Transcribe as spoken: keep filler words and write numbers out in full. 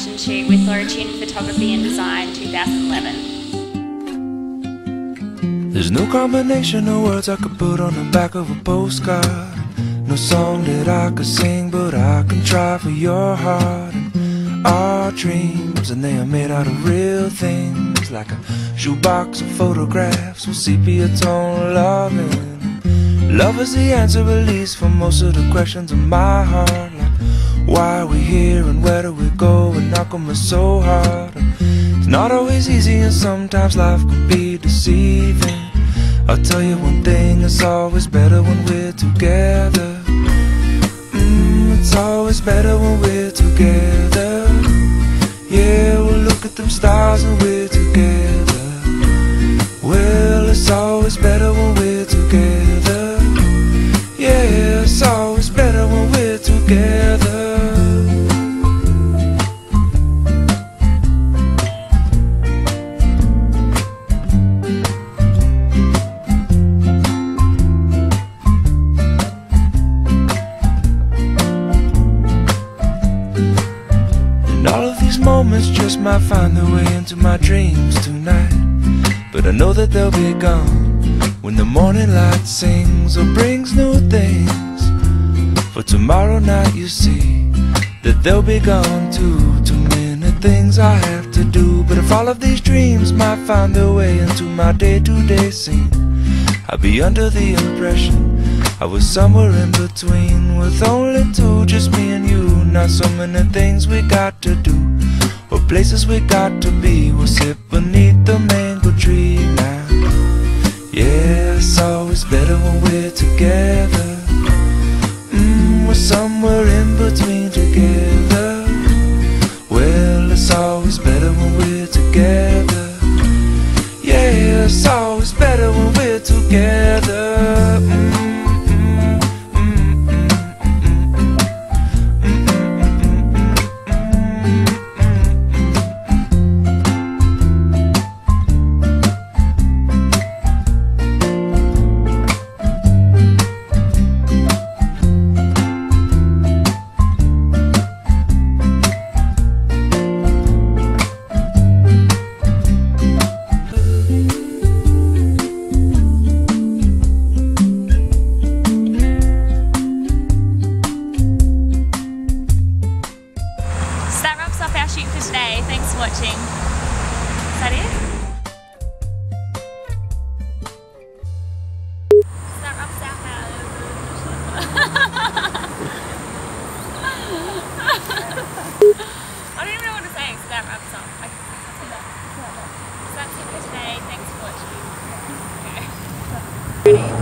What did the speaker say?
fashion shoot with Laura Tuton Photography and Design two thousand eleven. There's no combination of words I could put on the back of a postcard, no song that I could sing, but I can try for your heart. And our dreams, and they are made out of real things, like a shoebox of photographs with sepia tone loving. Love is the answer, at least for most of the questions in my heart, like why are we here and where do we go and how come it's so hard. It's not always easy and sometimes life could be deceiving. I'll tell you one thing, it's always better when we're together. mm, It's always better when we're together. Yeah, we'll look at them stars and we're together. Well, it's always better when we're together. It's always better when we're together. And all of these moments just might find their way into my dreams tonight, but I know that they'll be gone when the morning light sings or brings new things. But tomorrow night you see that they'll be gone too. Too many things I have to do, but if all of these dreams might find their way into my day-to-day scene, I'd be under the impression I was somewhere in between, with only two, just me and you. Not so many things we got to do or places we got to be. We'll sit beneath the mango tree now. Yeah, it's always better when we're together. We're somewhere in between together. Well, it's always better when we're together. Yeah, it's always better when we're together. Mm. Today. Thanks for watching. Is that it? That wraps our I don't even know what to say, so that wraps up. I, I so that's it for today. Thanks for watching. Okay. Ready?